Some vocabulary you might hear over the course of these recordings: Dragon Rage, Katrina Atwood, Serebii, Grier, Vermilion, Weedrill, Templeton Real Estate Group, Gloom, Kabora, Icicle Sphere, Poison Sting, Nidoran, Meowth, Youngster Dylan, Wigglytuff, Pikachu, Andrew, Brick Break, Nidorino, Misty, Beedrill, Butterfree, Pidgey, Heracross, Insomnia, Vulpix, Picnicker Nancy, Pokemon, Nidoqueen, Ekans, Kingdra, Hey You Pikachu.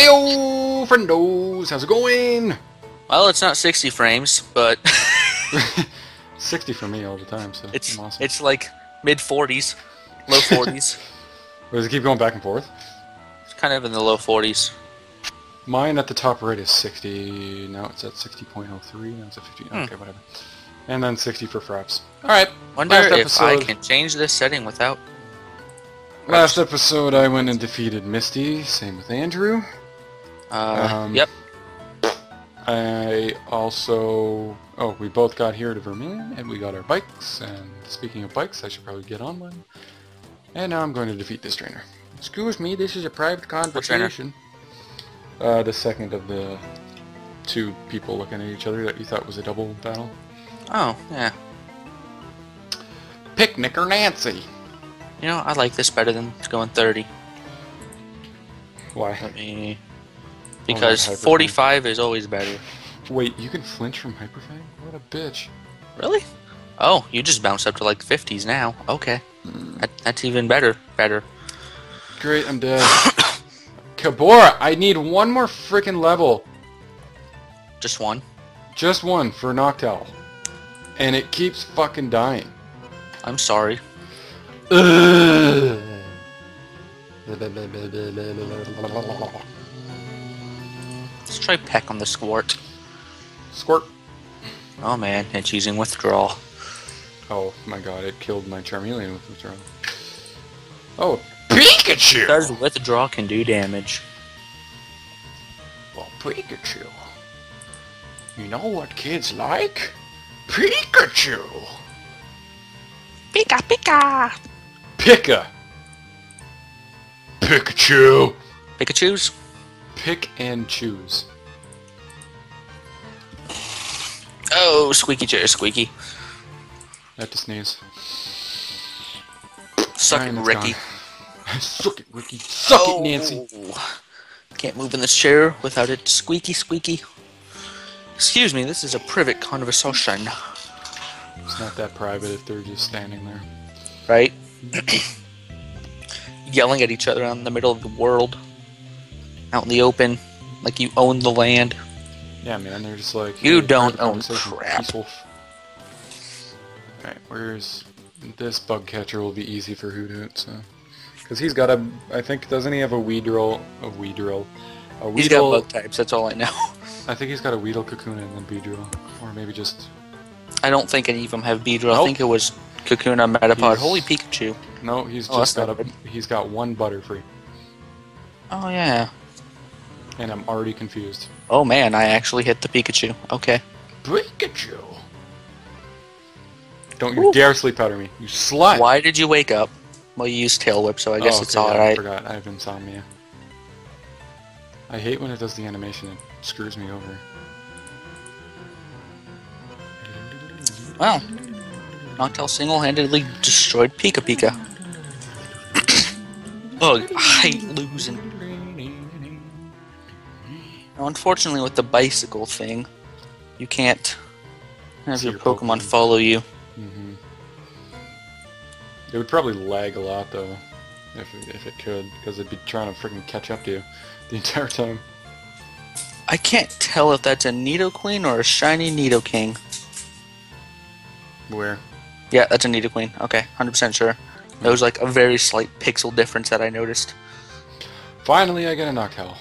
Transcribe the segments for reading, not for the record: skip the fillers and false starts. Heyo, friendos! How's it going? Well, it's not 60 frames, but... 60 for me all the time, so it's awesome. It's like mid-40s, low 40s. Does it keep going back and forth? It's kind of in the low 40s. Mine at the top right is 60. Now it's at 60.03. Now it's at 50. Okay, whatever. And then 60 for fraps. All right. Wonder if I can change this setting without. Last episode, I went and defeated Misty. Same with Andrew. Yep. I also. Oh, we both got here to Vermilion, and we got our bikes. And speaking of bikes, I should probably get on one. And now I'm going to defeat this trainer. Excuse me, this is a private conversation. The second of the two people looking at each other that you thought was a double battle. Oh, yeah. Picnicker Nancy! You know, I like this better than going 30. Why? Let me... Because 45 is always better. Wait, you can flinch from hyperfang? What a bitch. Really? Oh, you just bounced up to like 50s now. Okay. That's even better. Great, I'm dead. Kabora, I need one more freaking level. Just one? Just one for Noctowl. And it keeps fucking dying. I'm sorry. Ugh. Let's try peck on the squirt. Squirt. Oh man, it's using withdrawal. Oh my god, it killed my Charmeleon with withdrawal. Oh. Pikachu! Does withdraw can do damage. Well, Pikachu. You know what kids like? Pikachu! Pika, Pika! Pika! Pikachu! Pikachu's? Pick and choose. Oh, squeaky chair, squeaky. I have to sneeze. Suck it, Ricky. Gone. Suck it, Ricky. Suck it, Nancy. Can't move in this chair without it squeaky, squeaky. Excuse me, this is a private conversation. It's not that private if they're just standing there. Right? Yelling at each other out in the middle of the world. Out in the open. Like you own the land. Yeah, man, they're just like... You don't own crap. Alright, where's... This bug catcher will be easy for Hoot Hoot, so... Because he's got a, I think, doesn't he have a Weedrill? A Weedle, he's got bug types, that's all I know. I think he's got a Weedle, Kakuna, and then Beedrill. Or maybe just... I don't think any of them have Beedrill. Nope. I think it was Kakuna, Metapod. Holy Pikachu. No, he's just got he's got one Butterfree. Oh, yeah. And I'm already confused. Oh, man, I actually hit the Pikachu. Okay. Pikachu! Don't you dare sleep powder me. You slut! Why did you wake up? Well, you use Tail Whip, so I guess it's alright. I forgot. I have Insomnia. I hate when it does the animation. It screws me over. Wow. Noctowl single-handedly destroyed Pika Pika. Ugh, I hate losing. Now, unfortunately, with the bicycle thing, you can't have your Pokemon follow you. Mm-hmm. It would probably lag a lot, though, if it could, because it'd be trying to freaking catch up to you the entire time. I can't tell if that's a Nidoqueen or a shiny Nidoking. Where? Yeah, that's a Nidoqueen. Okay, 100% sure. There was like a very slight pixel difference that I noticed. Finally, I get a Noctowl.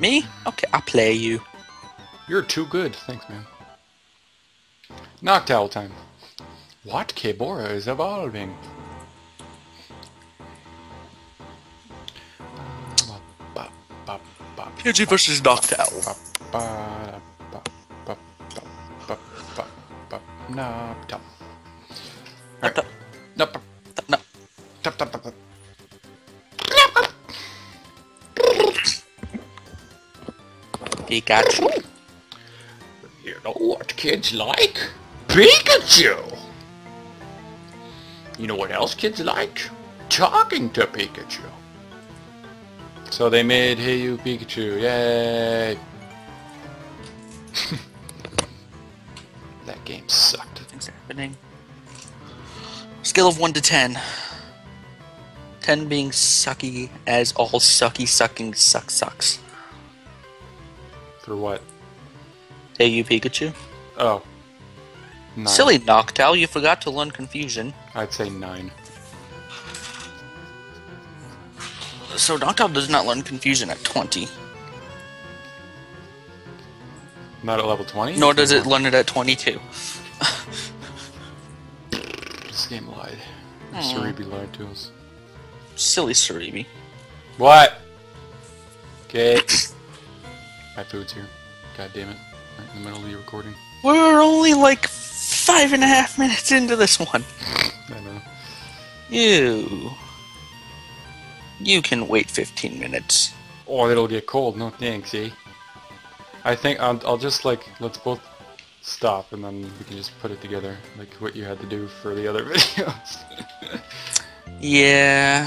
Me? Okay, I'll play you. You're too good. Thanks, man. Noctowl time. What? Kabora is evolving. Pidgey versus Noctowl. Pikachu. You know what kids like? Pikachu! You know what else kids like? Talking to Pikachu. So they made Hey You Pikachu, yay! That game sucked. Nothing's happening. Scale of 1 to 10. 10 being sucky as all sucky sucking suck sucks. For what? Hey You Pikachu. Oh. 9. Silly Noctowl, you forgot to learn confusion. I'd say 9. So Noctowl does not learn confusion at 20. Not at level 20? Nor does it learn it at 22. This game lied. Serebii lied to us. Silly Serebii. What? Get. My food's here. God damn it. Right in the middle of the recording. We're only like 5.5 minutes into this one. I know. You can wait 15 minutes. Or it'll get cold. No thanks, eh? I think I'll just, like, let's both stop and then we can just put it together, like what you had to do for the other videos. Yeah.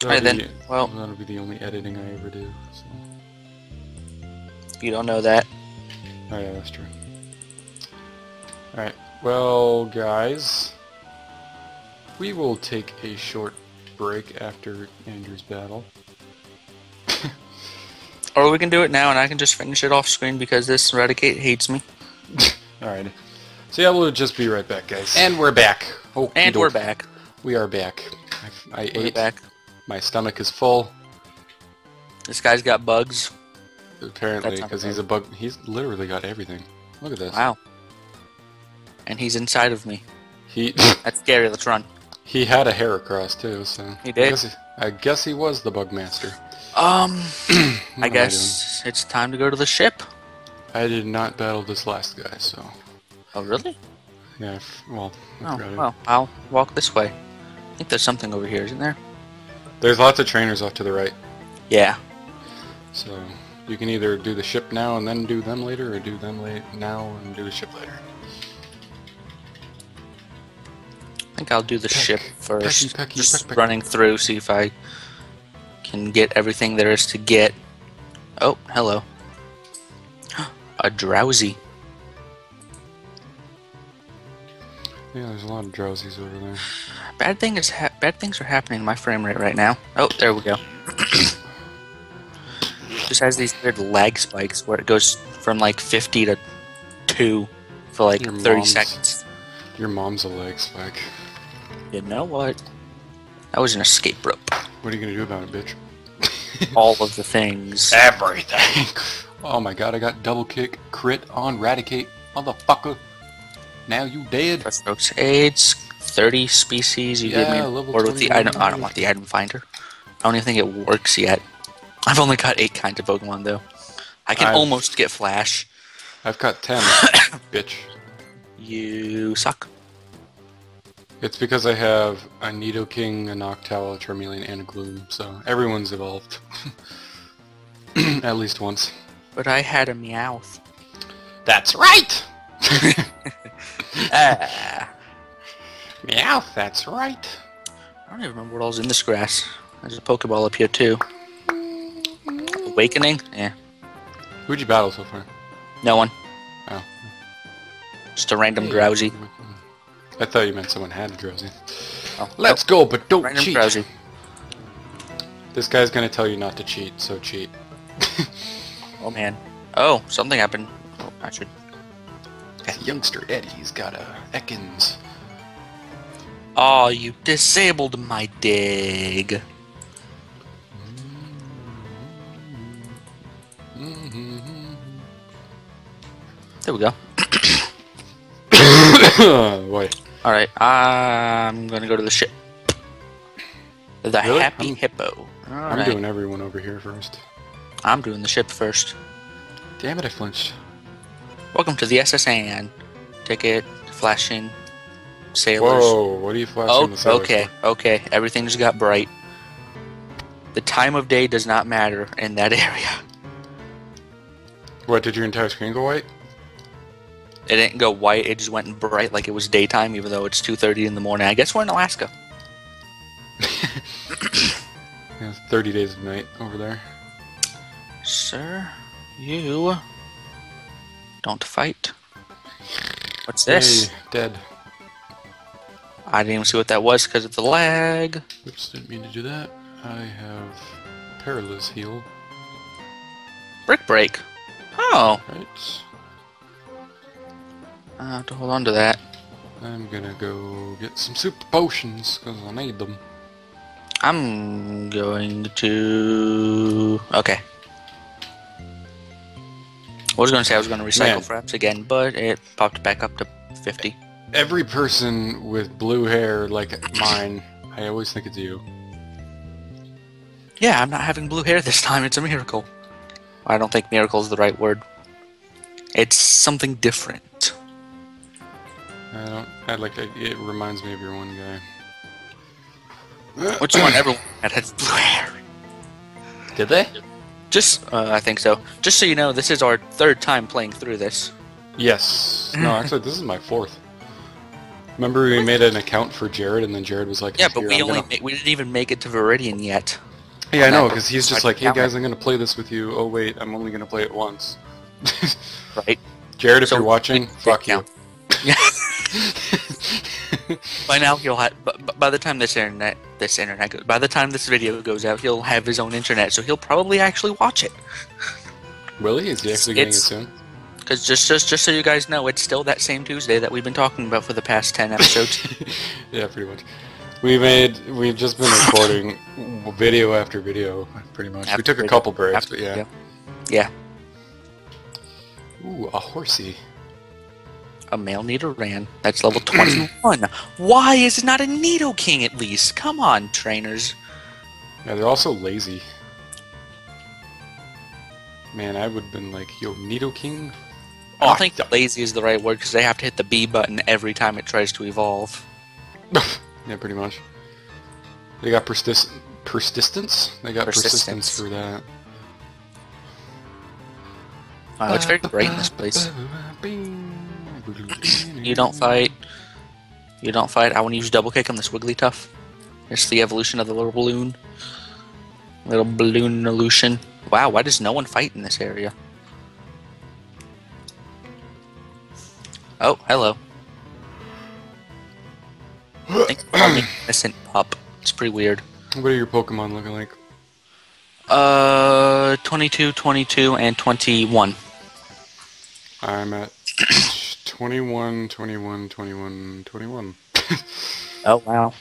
That'll be the only editing I ever do. So. You don't know that. Oh yeah, that's true. Alright, well guys, we will take a short break after Andrew's battle. Or we can do it now, and I can just finish it off screen because this Raticate hates me. Alright. So yeah, we'll just be right back, guys. And we're back. Oh, and we're back. We are back. I ate. Back. My stomach is full. This guy's got bugs. Apparently, because he's a bug. He's literally got everything. Look at this. Wow. And he's inside of me. That's scary. Let's run. He had a Heracross too, so. He did. I guess he was the bug master. I guess it's time to go to the ship. I did not battle this last guy, so. Oh, really? Yeah, well. I'll walk this way. I think there's something over here, isn't there? There's lots of trainers off to the right. Yeah. So, you can either do the ship now and then do them later, or do them now and do the ship later. I think I'll do the ship first. Just running through, see if I can get everything there is to get. Oh, hello. A drowsy. Yeah, there's a lot of drowsies over there. Bad things are happening to my frame rate right now. Oh, there we go. Just has these weird lag spikes where it goes from like 50 to 2 for like 30 seconds. Your mom's a lag spike. You know what? That was an escape rope. What are you gonna do about it, bitch? All of the things. Everything. Oh my god, I got double kick, crit on Raticate, motherfucker. Now you dead. It's 30 species. You gave me board with the item. I don't want the item finder. I don't even think it works yet. I've only got 8 kinds of Pokemon though. I can almost get Flash. I've got 10, bitch. You suck. It's because I have a Nidoking, a Noctowl, a Charmeleon, and a Gloom, so everyone's evolved. At least once. But I had a Meowth. That's right! Meowth, that's right. I don't even remember what all's in this grass. There's a Pokeball up here, too. Awakening? Yeah. Who'd you battle so far? No one. Oh. Just a random drowsy. I thought you meant someone had a drowsy. Oh, let's go, but don't cheat! Drowsy. This guy's gonna tell you not to cheat, so cheat. Oh man. Oh, something happened. Oh, I should. That youngster Eddie's got a Ekans. Oh, you disabled my dig. There we go. Boy. Alright, I'm gonna go to the ship. The really? Happy Hippo. I'm doing everyone over here first. I'm doing the ship first. Damn it, I flinched. Welcome to the SSN. Ticket, flashing, sailors. Whoa, what are you flashing the sailors for? Okay, everything's got bright. The time of day does not matter in that area. What, did your entire screen go white? It didn't go white, it just went bright like it was daytime, even though it's 2:30 in the morning. I guess we're in Alaska. Yeah, it's 30 days of night over there. Sir, you don't fight. What's this? Hey, dead. I didn't even see what that was because of the lag. Oops, didn't mean to do that. I have Perilous Heal. Brick Break. Oh. Right. I have to hold on to that. I'm gonna go get some super potions because I need them. I'm going to... Okay. I was going to say I was going to recycle fraps again, but it popped back up to 50. Every person with blue hair like mine, I always think it's you. Yeah, I'm not having blue hair this time. It's a miracle. I don't think miracle is the right word. It's something different. I don't... it reminds me of your one guy. Which one? Everyone that has blue hair. Did they? Just, I think so. Just so you know, this is our third time playing through this. Yes. No, actually, this is my fourth. Remember we made an account for Jared, and then Jared was like... Yeah, but we didn't even make it to Viridian yet. Yeah, I know, because he's just like, hey guys, I'm going to play this with you. Oh, wait, I'm only going to play it once. Right. Jared, if you're watching, fuck you. By now, he'll have... By the time by the time this video goes out, he'll have his own internet, so he'll probably actually watch it. Will he? Is he actually getting it soon? Because just so you guys know, it's still that same Tuesday that we've been talking about for the past 10 episodes. Yeah, pretty much. We've just been recording video after video, pretty much. We took a couple breaks, but yeah. Yeah. Ooh, a horsey. A male Nidoran. That's level 21. Why is it not a Nidoking at least? Come on, trainers. Yeah, they're also lazy. Man, I would have been like, yo, Nidoking? I don't think lazy is the right word because they have to hit the B button every time it tries to evolve. Yeah, pretty much. They got persistence? They got persistence for that. Wow, it's very great in this place. You don't fight. You don't fight. I want to use double kick on this Wigglytuff. It's the evolution of the little balloon. Little balloon evolution. Wow, why does no one fight in this area? Oh, hello. I think I'm innocent pup. It's pretty weird. What are your Pokemon looking like? 22, 22, and 21. I'm at 21, 21, 21, 21. Oh, wow.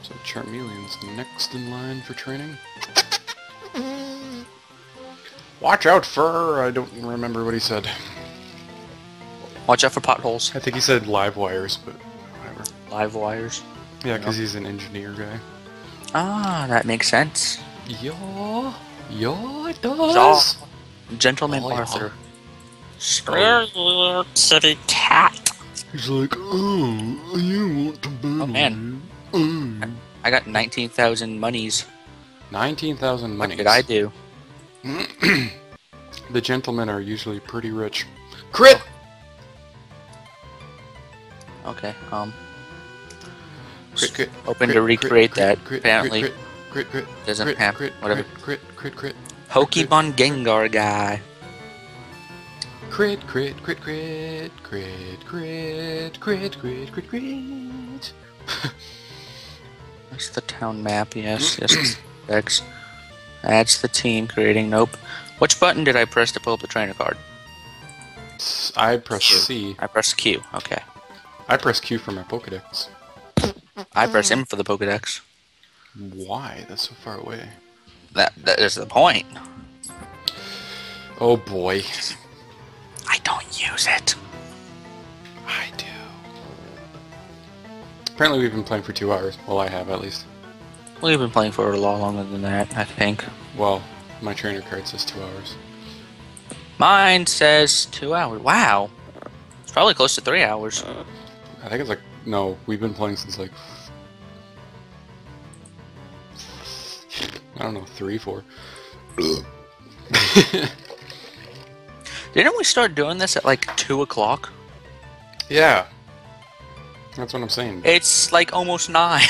So Charmeleon's next in line for training. Watch out for... I don't remember what he said. Watch out for potholes. I think he said live wires, but whatever. Live wires? Yeah, because he's an engineer guy. Ah, that makes sense. It does. Jaw. Gentleman Arthur. Square City Cat. He's like, oh, you want to battle. Oh, man. Mm. I got 19,000 monies. 19,000 monies? What did I do? The gentlemen are usually pretty rich. Crit! Oh. Okay, Crit. Open crit, to recreate crit, that. Crit, apparently. Crit, doesn't happen. Whatever. Crit. Pokemon Gengar guy. Crit. That's the town map, yes. X. That's the team creating, nope. Which button did I press to pull up the trainer card? I pressed C. I pressed Q, okay. I pressed Q for my Pokedex. I pressed M for the Pokedex. Why? That's so far away. That is the point. Oh boy. I don't use it. I do. Apparently we've been playing for 2 hours. Well, I have, at least. We've been playing for a lot longer than that, I think. Well, my trainer card says 2 hours. Mine says 2 hours. Wow. It's probably close to 3 hours. I think it's like... No, we've been playing since like... I don't know, 3, 4. Didn't we start doing this at like 2 o'clock? Yeah. That's what I'm saying. It's like almost 9.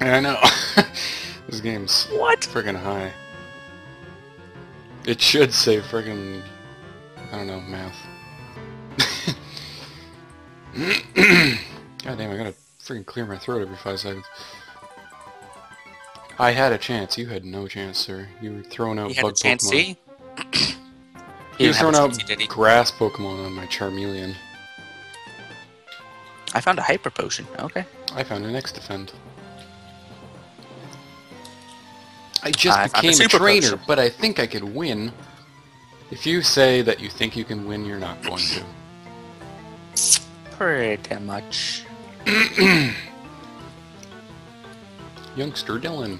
Yeah, I know. This game's friggin' high. It should say friggin', I don't know, math. God damn, I gotta freaking clear my throat every 5 seconds. I had a chance. You had no chance, sir. You were throwing out bug Pokemon. He was throwing out grass Pokemon on my Charmeleon. I found a Hyper Potion. Okay. I found an X-Defend. I just became a trainer, but I think I could win. If you say that you think you can win, you're not going to. Pretty much. Youngster Dylan.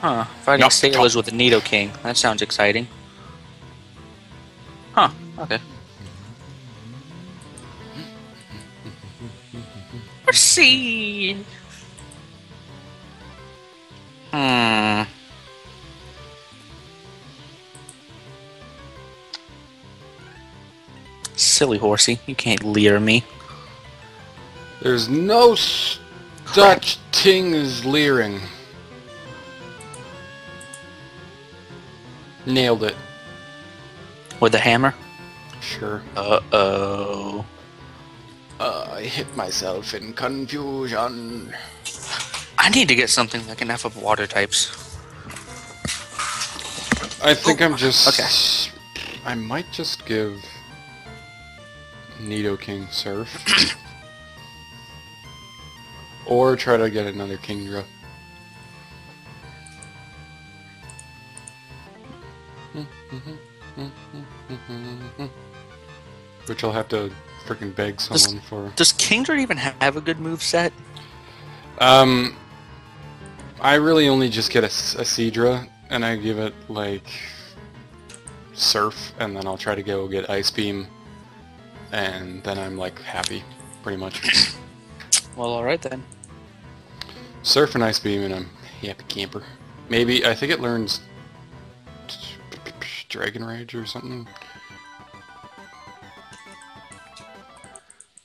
Huh. Fighting Sailors with a Nidoking. That sounds exciting. Huh. Okay. Proceed! Hmm. Silly horsey, you can't leer me. There's no such thing as leering. Nailed it. With a hammer? Sure. Uh-oh. I hit myself in confusion. I need to get something like enough of water types. I think I'm just... Okay. I might just give... Nidoking Surf. Or try to get another Kingdra. Which I'll have to freaking beg someone for. Does Kingdra even have a good moveset? I really only just get a Seedra, and I give it, like, Surf, and then I'll try to go get Ice Beam. And then I'm, like, happy, pretty much. Well, alright then. Surf and Ice Beam, and I'm happy camper. Maybe, I think it learns Dragon Rage or something.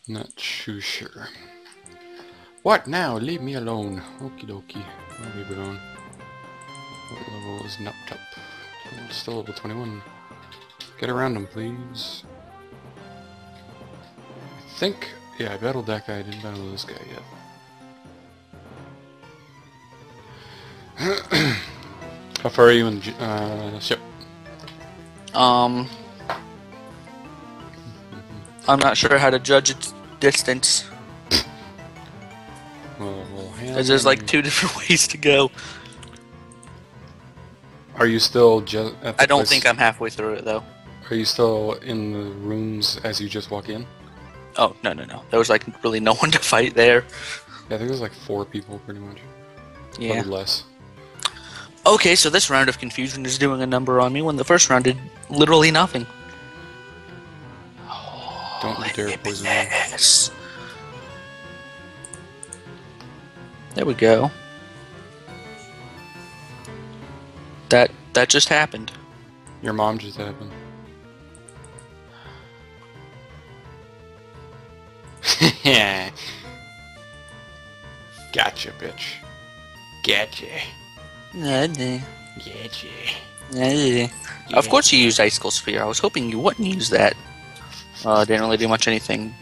Not too sure. What now? Leave me alone. Okie dokie. I'll leave it alone. What level is Noctowl? It's still level 21. Get around him, please. I think, yeah, I battled that guy, I didn't battle this guy yet. How far are you in the ship? I'm not sure how to judge its distance. Because there's like 2 different ways to go. Are you still just at the I don't place? Think I'm halfway through it though. Are you still in the rooms as you just walk in? Oh, no, no, no. There was, like, really no one to fight there. Yeah, I think there's, like, 4 people, pretty much. Yeah. Probably less. Okay, so this round of confusion is doing a number on me when the first round did literally nothing. Oh, don't you dare poison me. There we go. That just happened. Your mom just happened. Yeah. Gotcha, bitch. Gotcha. Gotcha. Gotcha. Of course you used Icicle Sphere. I was hoping you wouldn't use that. Didn't really do much anything.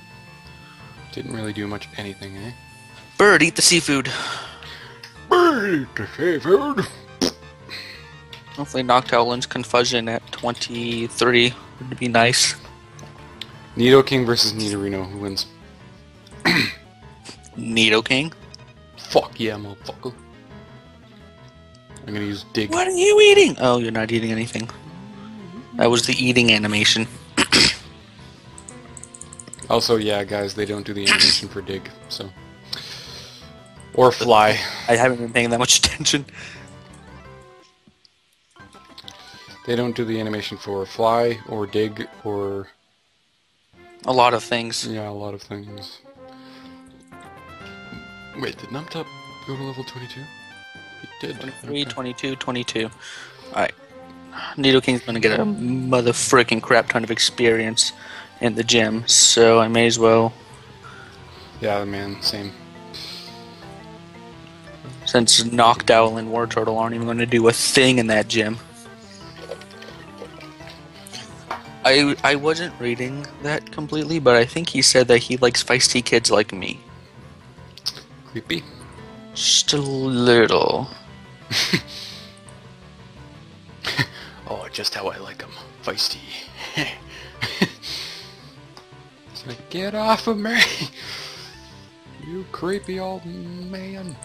Didn't really do much anything, eh? Bird, eat the seafood. Bird, eat the seafood. Hopefully Noctowl wins Confusion at 23. Would be nice. Nidoking versus Nidorino. Who wins? Nidoking? Fuck yeah, motherfucker. I'm gonna use Dig. What are you eating? Oh, you're not eating anything. That was the eating animation. Also, yeah, guys, they don't do the animation for Dig, so... Or Fly. I haven't been paying that much attention. They don't do the animation for Fly, or Dig, or... A lot of things. Yeah, a lot of things. Wait, did Noctowl go to level 22? It did. 23, okay. 22, 22. Alright. Nidoking's gonna get a motherfrickin' crap ton of experience in the gym, so I may as well... Yeah, man, same. Since Noctowl and War Turtle aren't even gonna do a thing in that gym. I wasn't reading that completely, but I think he said that he likes feisty kids like me. Creepy. Just a little. Oh, just how I like them. Feisty. It's like, get off of me! You creepy old man.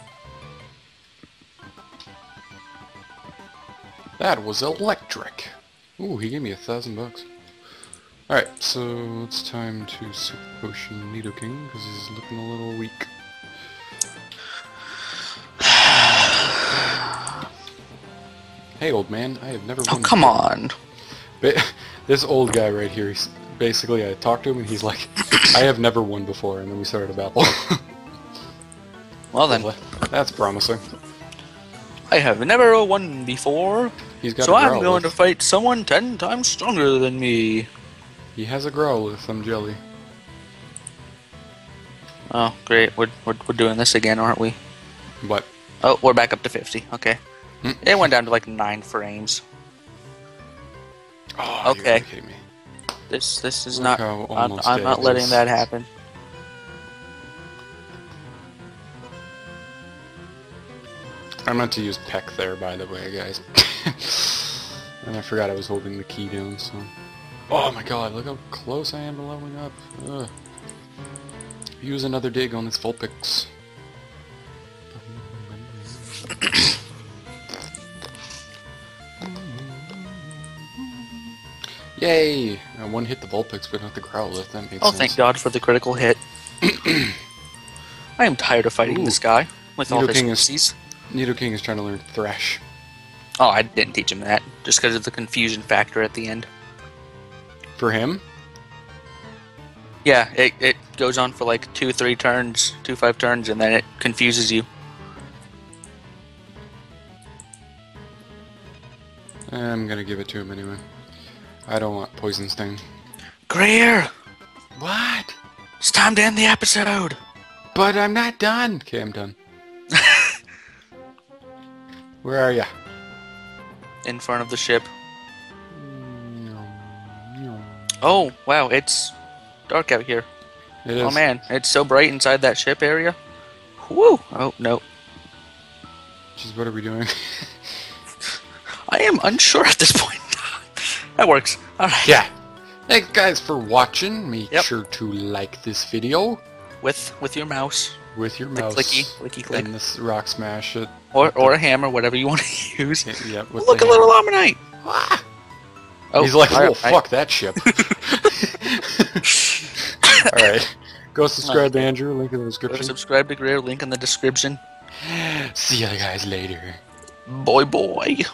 That was electric. Ooh, he gave me $1,000. Alright, so it's time to Super Potion Nidoking, because he's looking a little weak. Hey, old man, I have never won. Oh, come on. This old guy right here, he's basically, I talked to him and he's like, I have never won before, and then we started a battle. Well then. That's promising. I have never won before, so I'm going to fight someone 10 times stronger than me. He has a Growlithe, I'm jelly. Oh, great, we're doing this again, aren't we? What? Oh, we're back up to 50, okay. It went down to like 9 frames. Oh, okay. You're kidding me. This is not. I'm not letting that happen. I meant to use Peck there, by the way, guys. And I forgot I was holding the key down. So. Oh my God! Look how close I am to leveling up. Ugh. Use another dig on this Vulpix. Yay! I one hit the Vulpix, but not the Growlithe. That makes sense. Oh, thank God for the critical hit. I am tired of fighting this guy with all his pussies. Nidoking is trying to learn Thresh. Oh, I didn't teach him that, just because of the confusion factor at the end. For him? Yeah, it goes on for like 2-3 turns, 2-5 turns, and then it confuses you. I'm gonna give it to him anyway. I don't want Poison Sting. Grier! What? It's time to end the episode! But I'm not done! Okay, I'm done. Where are ya? In front of the ship. Oh, wow, it's dark out here. It is. Oh man, it's so bright inside that ship area. Woo! Oh, no. Jeez, what are we doing? I am unsure at this point. That works. Alright. Yeah. Thanks guys for watching. Make sure to like this video. With your mouse. With your mouse. Clicky click. And this rock smash it. Or a hammer, whatever you want to use. Yeah, look, a little Omanyte! Ah! Oh, he's like, oh, fuck that ship. Alright. Go subscribe to Andrew, link in the description. Go subscribe to Grier, link in the description. See you guys later. Boy.